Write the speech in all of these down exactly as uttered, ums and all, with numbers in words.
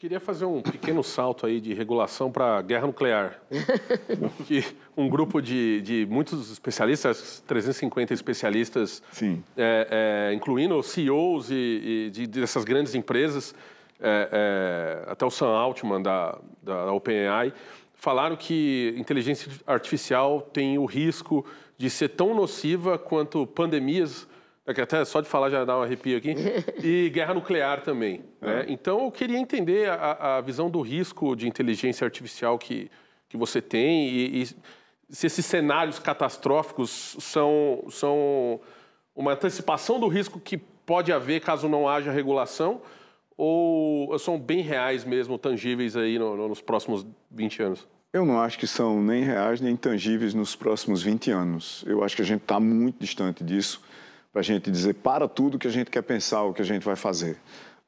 Queria fazer um pequeno salto aí de regulação para a guerra nuclear. Que um grupo de, de muitos especialistas, trezentos e cinquenta especialistas, sim. É, é, incluindo C E Os e, e de, dessas grandes empresas, é, é, até o Sam Altman da, da OpenAI, falaram que inteligência artificial tem o risco de ser tão nociva quanto pandemias, até só de falar já dá um arrepio aqui, e guerra nuclear também. É. Né? Então, eu queria entender a, a visão do risco de inteligência artificial que, que você tem e, e se esses cenários catastróficos são, são uma antecipação do risco que pode haver caso não haja regulação ou são bem reais mesmo, tangíveis aí no, no, nos próximos vinte anos? Eu não acho que são nem reais nem tangíveis nos próximos vinte anos. Eu acho que a gente está muito distante disso. Para a gente dizer para tudo que a gente quer pensar, o que a gente vai fazer.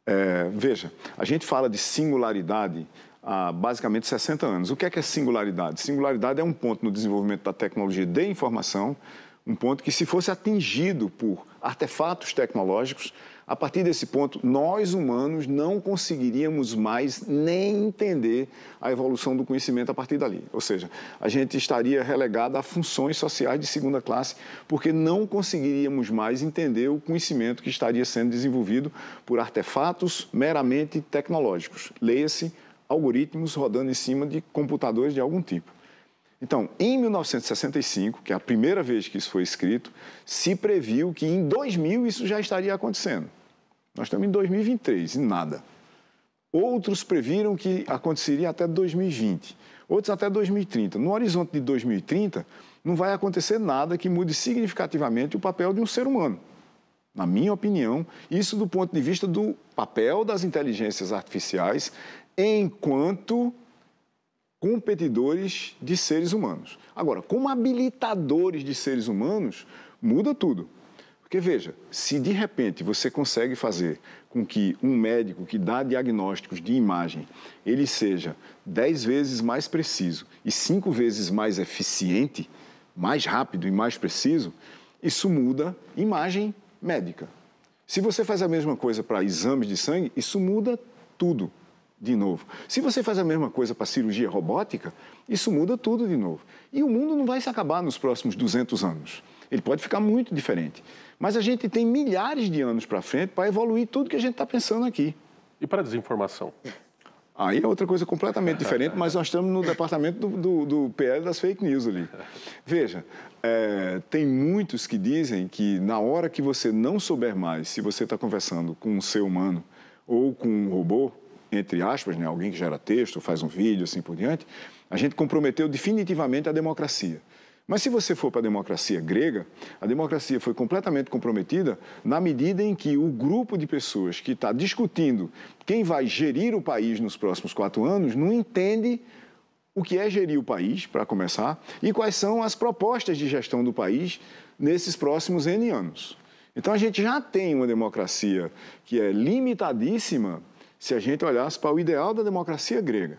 É, veja, a gente fala de singularidade há basicamente sessenta anos. O que é que é singularidade? Singularidade é um ponto no desenvolvimento da tecnologia de informação, um ponto que se fosse atingido por artefatos tecnológicos, a partir desse ponto, nós humanos não conseguiríamos mais nem entender a evolução do conhecimento a partir dali. Ou seja, a gente estaria relegado a funções sociais de segunda classe, porque não conseguiríamos mais entender o conhecimento que estaria sendo desenvolvido por artefatos meramente tecnológicos. Leia-se algoritmos rodando em cima de computadores de algum tipo. Então, em mil novecentos e sessenta e cinco, que é a primeira vez que isso foi escrito, se previu que em dois mil isso já estaria acontecendo. Nós estamos em dois mil e vinte e três, e nada. Outros previram que aconteceria até dois mil e vinte, outros até dois mil e trinta. No horizonte de dois mil e trinta, não vai acontecer nada que mude significativamente o papel de um ser humano. Na minha opinião, isso do ponto de vista do papel das inteligências artificiais enquanto competidores de seres humanos. Agora, como habilitadores de seres humanos, muda tudo. Porque, veja, se de repente você consegue fazer com que um médico que dá diagnósticos de imagem, ele seja dez vezes mais preciso e cinco vezes mais eficiente, mais rápido e mais preciso, isso muda imagem médica. Se você faz a mesma coisa para exames de sangue, isso muda tudo. De novo. Se você faz a mesma coisa para cirurgia robótica, isso muda tudo de novo. E o mundo não vai se acabar nos próximos duzentos anos. Ele pode ficar muito diferente. Mas a gente tem milhares de anos para frente para evoluir tudo que a gente está pensando aqui. E para a desinformação? Aí é outra coisa completamente diferente, mas nós estamos no departamento do, do, do P L das fake news ali. Veja, é, tem muitos que dizem que na hora que você não souber mais se você está conversando com um ser humano ou com um robô, entre aspas, né, alguém que gera texto, faz um vídeo, assim por diante, a gente comprometeu definitivamente a democracia. Mas se você for para a democracia grega, a democracia foi completamente comprometida na medida em que o grupo de pessoas que está discutindo quem vai gerir o país nos próximos quatro anos não entende o que é gerir o país, para começar, e quais são as propostas de gestão do país nesses próximos ene anos. Então, a gente já tem uma democracia que é limitadíssima se a gente olhasse para o ideal da democracia grega.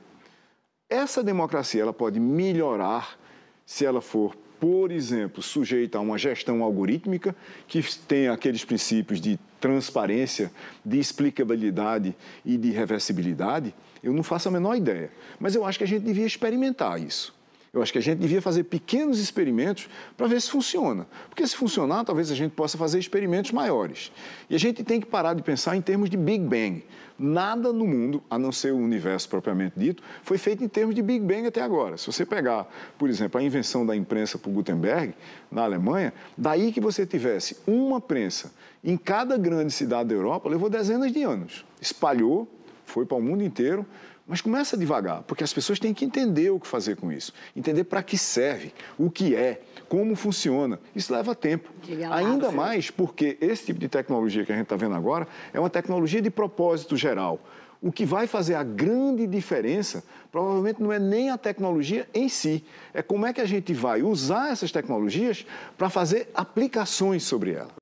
Essa democracia ela pode melhorar se ela for, por exemplo, sujeita a uma gestão algorítmica que tem aqueles princípios de transparência, de explicabilidade e de reversibilidade. Eu não faço a menor ideia, mas eu acho que a gente devia experimentar isso. Eu acho que a gente devia fazer pequenos experimentos para ver se funciona. Porque se funcionar, talvez a gente possa fazer experimentos maiores. E a gente tem que parar de pensar em termos de Big Bang. Nada no mundo, a não ser o universo propriamente dito, foi feito em termos de Big Bang até agora. Se você pegar, por exemplo, a invenção da imprensa por Gutenberg, na Alemanha, daí que você tivesse uma prensa em cada grande cidade da Europa, levou dezenas de anos. Espalhou, foi para o mundo inteiro. Mas começa devagar, porque as pessoas têm que entender o que fazer com isso, entender para que serve, o que é, como funciona. Isso leva tempo. Ainda mais porque esse tipo de tecnologia que a gente está vendo agora é uma tecnologia de propósito geral. O que vai fazer a grande diferença provavelmente não é nem a tecnologia em si, é como é que a gente vai usar essas tecnologias para fazer aplicações sobre ela.